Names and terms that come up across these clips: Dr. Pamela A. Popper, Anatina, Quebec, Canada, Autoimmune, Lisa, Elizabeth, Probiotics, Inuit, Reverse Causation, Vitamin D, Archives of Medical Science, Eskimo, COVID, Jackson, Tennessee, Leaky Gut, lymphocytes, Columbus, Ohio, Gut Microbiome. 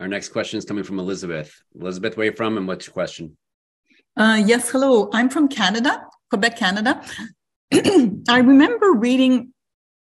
Our next question is coming from Elizabeth. Elizabeth, where are you from and what's your question? Yes, hello. I'm from Canada, Quebec, Canada. I remember reading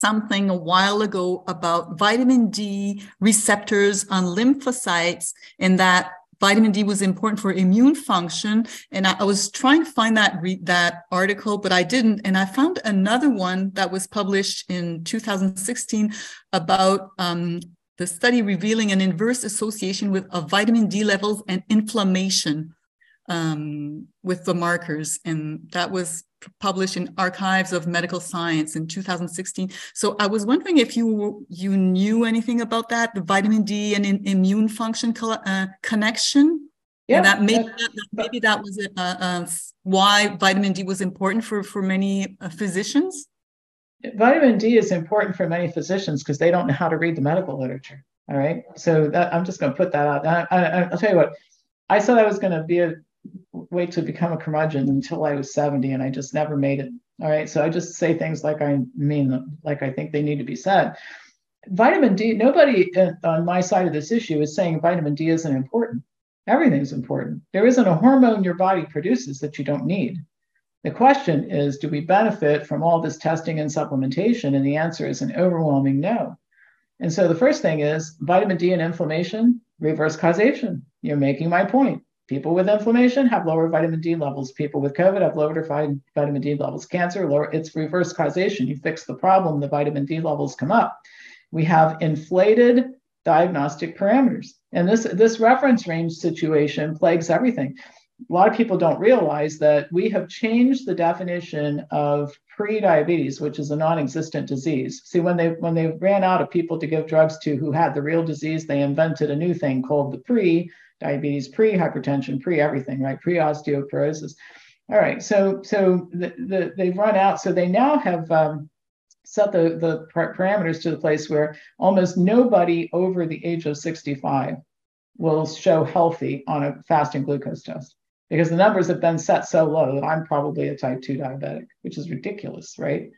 something a while ago about vitamin D receptors on lymphocytes and that vitamin D was important for immune function. And I was trying to find that article, but I didn't. And I found another one that was published in 2016 about the study revealing an inverse association with vitamin D levels and inflammation with the markers. And that was published in Archives of Medical Science in 2016. So I was wondering if you knew anything about that, the vitamin D and immune function connection. Yeah, and that was why vitamin D was important for many physicians. Vitamin D is important for many physicians because they don't know how to read the medical literature. All right, so that, I'm just going to put that out. I'll tell you what, I said I was going to wait to become a curmudgeon until I was 70, and I just never made it. All right, so I just say things like I mean them, like I think they need to be said. Vitamin D, nobody on my side of this issue is saying vitamin D isn't important. Everything's important. There isn't a hormone your body produces that you don't need. The question is, do we benefit from all this testing and supplementation? And the answer is an overwhelming no. And so the first thing is vitamin D and inflammation, reverse causation. You're making my point. People with inflammation have lower vitamin D levels. People with COVID have lower vitamin D levels. Cancer, lower. It's reverse causation. You fix the problem, the vitamin D levels come up. We have inflated diagnostic parameters. And this reference range situation plagues everything. A lot of people don't realize that we have changed the definition of pre-diabetes, which is a non-existent disease. See, when they ran out of people to give drugs to who had the real disease, they invented a new thing called the pre-diabetes, pre-hypertension, pre-everything, right? Pre-osteoporosis. All right, so they've run out. So they now have set the parameters to the place where almost nobody over the age of 65 will show healthy on a fasting glucose test, because the numbers have been set so low that I'm probably a type 2 diabetic, which is ridiculous, right?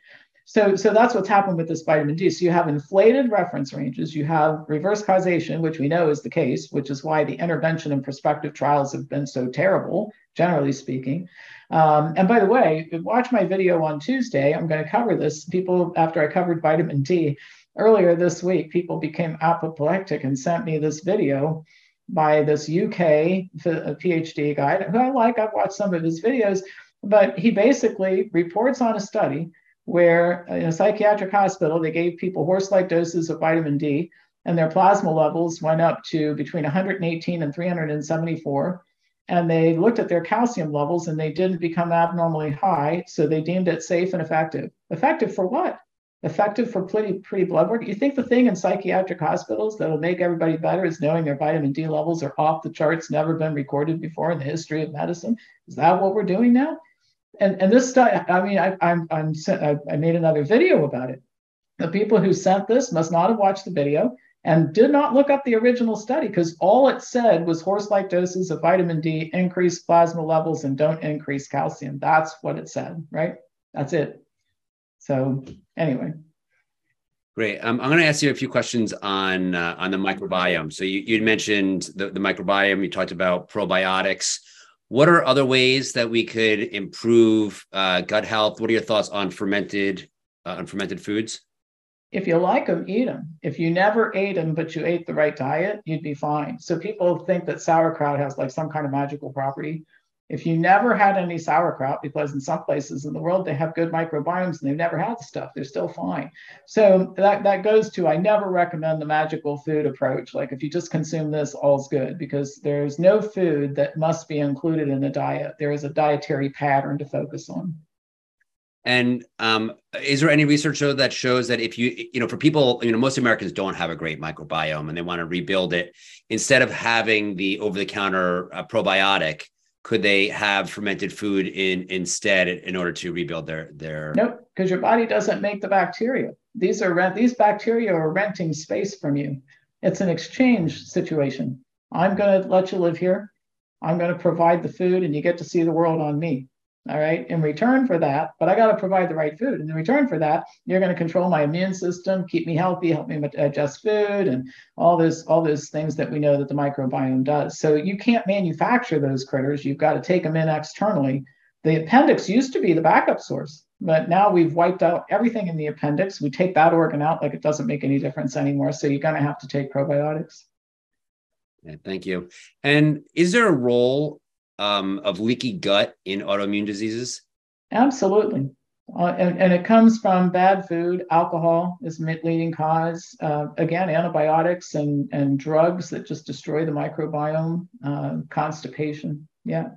So that's what's happened with this vitamin D. So you have inflated reference ranges, you have reverse causation, which we know is the case, which is why the intervention and prospective trials have been so terrible, generally speaking. And by the way, watch my video on Tuesday. I'm going to cover this. People, after I covered vitamin D earlier this week, people became apoplectic and sent me this video by this UK PhD guy who I like. I've watched some of his videos, but he basically reports on a study where in a psychiatric hospital, they gave people horse-like doses of vitamin D and their plasma levels went up to between 118 and 374. And they looked at their calcium levels and they didn't become abnormally high. So they deemed it safe and effective. Effective for what? Effective for pretty blood work. You think the thing in psychiatric hospitals that'll make everybody better is knowing their vitamin D levels are off the charts, never been recorded before in the history of medicine? Is that what we're doing now? And this stuff, I mean, I made another video about it. The people who sent this must not have watched the video and did not look up the original study, because all it said was horse-like doses of vitamin D increase plasma levels and don't increase calcium. That's what it said, right? That's it. So anyway. Great. I'm going to ask you a few questions on the microbiome. So you mentioned the microbiome, you talked about probiotics. What are other ways that we could improve gut health? What are your thoughts on fermented foods? If you like them, eat them. If you never ate them, but you ate the right diet, you'd be fine. So people think that sauerkraut has like some kind of magical property. If you never had any sauerkraut, because in some places in the world, they have good microbiomes and they've never had the stuff, they're still fine. So that goes to, I never recommend the magical food approach. Like if you just consume this, all's good, because there's no food that must be included in the diet. There is a dietary pattern to focus on. And is there any research that shows that if you for people, most Americans don't have a great microbiome and they want to rebuild it, instead of having the over-the-counter probiotic, could they have fermented food instead in order to rebuild their? Nope, because your body doesn't make the bacteria. These bacteria are renting space from you. It's an exchange situation. I'm going to let you live here. I'm going to provide the food and you get to see the world on me. all right, in return for that, but I got to provide the right food. And in return for that, you're going to control my immune system, keep me healthy, help me adjust food, and all those things that we know that the microbiome does. So you can't manufacture those critters. You've got to take them in externally. The appendix used to be the backup source, but now we've wiped out everything in the appendix. We take that organ out like it doesn't make any difference anymore. So you're going to have to take probiotics. Yeah, thank you. And is there a role of leaky gut in autoimmune diseases? Absolutely. And it comes from bad food. Alcohol is a leading cause. Again, antibiotics and drugs that just destroy the microbiome, constipation. Yeah.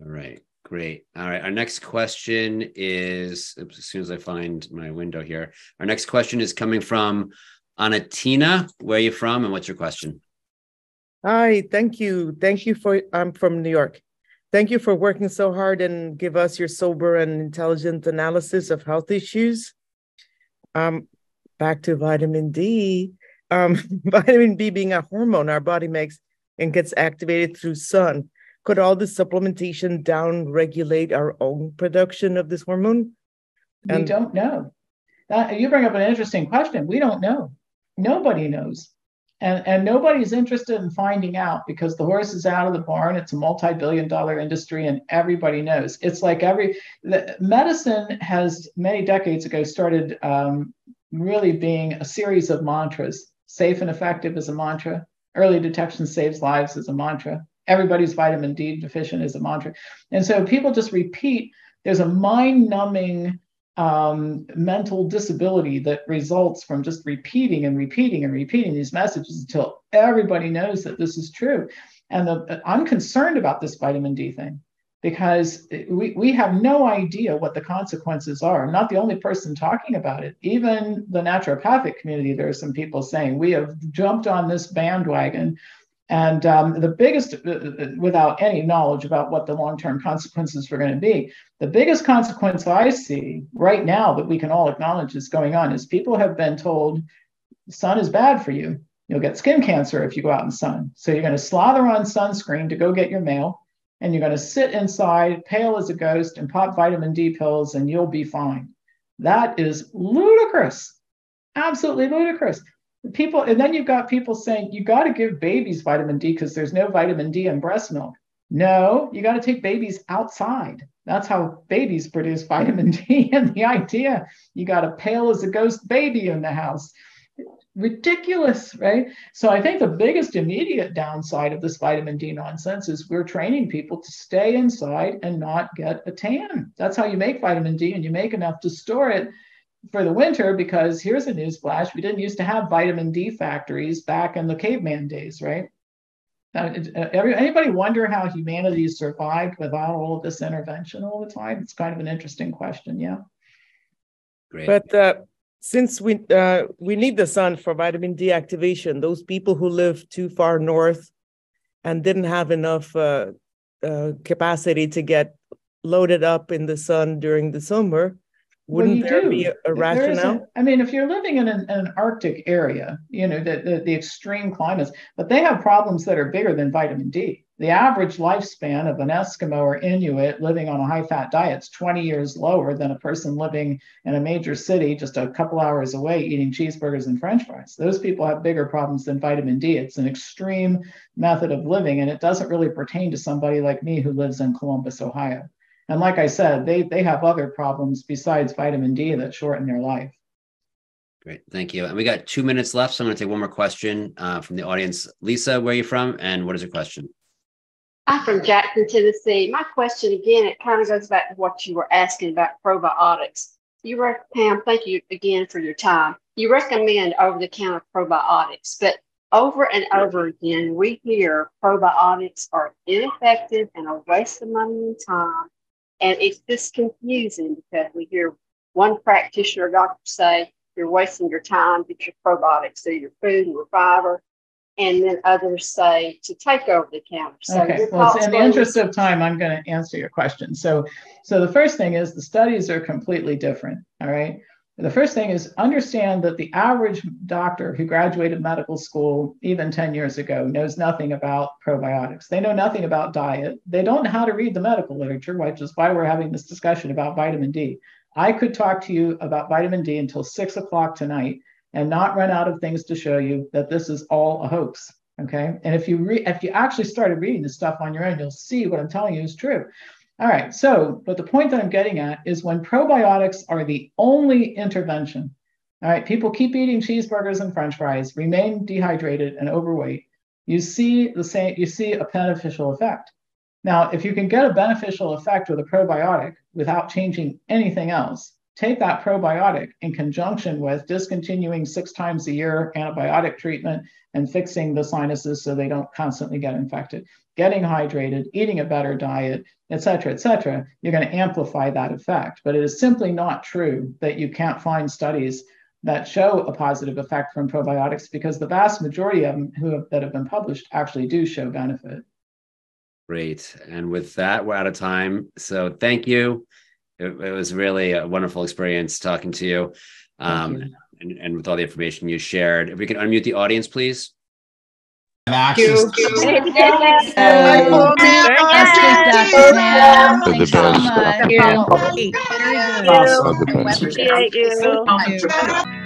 All right. Great. All right. Our next question is, oops, as soon as I find my window here, our next question is coming from Anatina. Where are you from and what's your question? Hi, thank you. Thank you for, I'm from New York. Thank you for working so hard and give us your sober and intelligent analysis of health issues. Back to vitamin D. Vitamin B being a hormone our body makes and gets activated through sun. Could all this supplementation down-regulate our own production of this hormone? We don't know. You bring up an interesting question. We don't know. Nobody knows. And nobody's interested in finding out because the horse is out of the barn. It's a multi-billion-dollar industry, and everybody knows. It's like medicine has many decades ago started really being a series of mantras. Safe and effective is a mantra. Early detection saves lives is a mantra. Everybody's vitamin D deficient is a mantra. And so people just repeat. There's a mind-numbing mental disability that results from just repeating and repeating and repeating these messages until everybody knows that this is true. And I'm concerned about this vitamin D thing because we have no idea what the consequences are. I'm not the only person talking about it. Even the naturopathic community, there are some people saying we have jumped on this bandwagon. And the biggest, without any knowledge about what the long-term consequences were going to be, the biggest consequence I see right now that we can all acknowledge is going on is people have been told the sun is bad for you. You'll get skin cancer if you go out in the sun. So you're going to slather on sunscreen to go get your mail, and you're going to sit inside, pale as a ghost, and pop vitamin D pills, and you'll be fine. That is ludicrous, absolutely ludicrous. People, and then you've got people saying, you got to give babies vitamin D because there's no vitamin D in breast milk. No, you got to take babies outside. That's how babies produce vitamin D. And the idea, you got a pale as a ghost baby in the house. Ridiculous, right? So I think the biggest immediate downside of this vitamin D nonsense is we're training people to stay inside and not get a tan. That's how you make vitamin D, and you make enough to store it for the winter, because here's a newsflash: we didn't used to have vitamin D factories back in the caveman days, right? Anybody wonder how humanity survived without all of this intervention all the time? It's kind of an interesting question, yeah. Great. But since we need the sun for vitamin D activation, those people who live too far north and didn't have enough capacity to get loaded up in the sun during the summer. Wouldn't there be a rationale? I mean, if you're living in an Arctic area, you know, the extreme climates, but they have problems that are bigger than vitamin D. The average lifespan of an Eskimo or Inuit living on a high-fat diet is 20 years lower than a person living in a major city just a couple hours away eating cheeseburgers and French fries. Those people have bigger problems than vitamin D. It's an extreme method of living, and it doesn't really pertain to somebody like me who lives in Columbus, Ohio. And like I said, they have other problems besides vitamin D that shorten their life. Great, thank you. And we got 2 minutes left, so I'm going to take one more question from the audience. Lisa, where are you from, and what is your question? I'm from Jackson, Tennessee. My question, again, it kind of goes back to what you were asking about probiotics. Pam, thank you again for your time. You recommend over-the-counter probiotics, but over and over again, we hear probiotics are ineffective and a waste of money and time. And it's just confusing because we hear one practitioner or doctor say, you're wasting your time, get your probiotics, do your food and your fiber. And then others say to take over the counter. So okay, well, in the interest of time, I'm going to answer your question. So the first thing is the studies are completely different, all right? And the first thing is understand that the average doctor who graduated medical school even 10 years ago knows nothing about probiotics. They know nothing about diet. They don't know how to read the medical literature, which is why we're having this discussion about vitamin D. I could talk to you about vitamin D until 6 o'clock tonight and not run out of things to show you that this is all a hoax, okay? And if you actually started reading this stuff on your own, you'll see what I'm telling you is true. All right, so, but the point that I'm getting at is when probiotics are the only intervention, all right, people keep eating cheeseburgers and french fries, remain dehydrated and overweight, you see a beneficial effect. Now, if you can get a beneficial effect with a probiotic without changing anything else, take that probiotic in conjunction with discontinuing 6 times a year antibiotic treatment and fixing the sinuses so they don't constantly get infected, getting hydrated, eating a better diet, et cetera, you're going to amplify that effect. But it is simply not true that you can't find studies that show a positive effect from probiotics, because the vast majority of them that have been published actually do show benefit. Great. And with that, we're out of time. So thank you. It was really a wonderful experience talking to you, and with all the information you shared. If we can unmute the audience, please. Thank you. Thank you.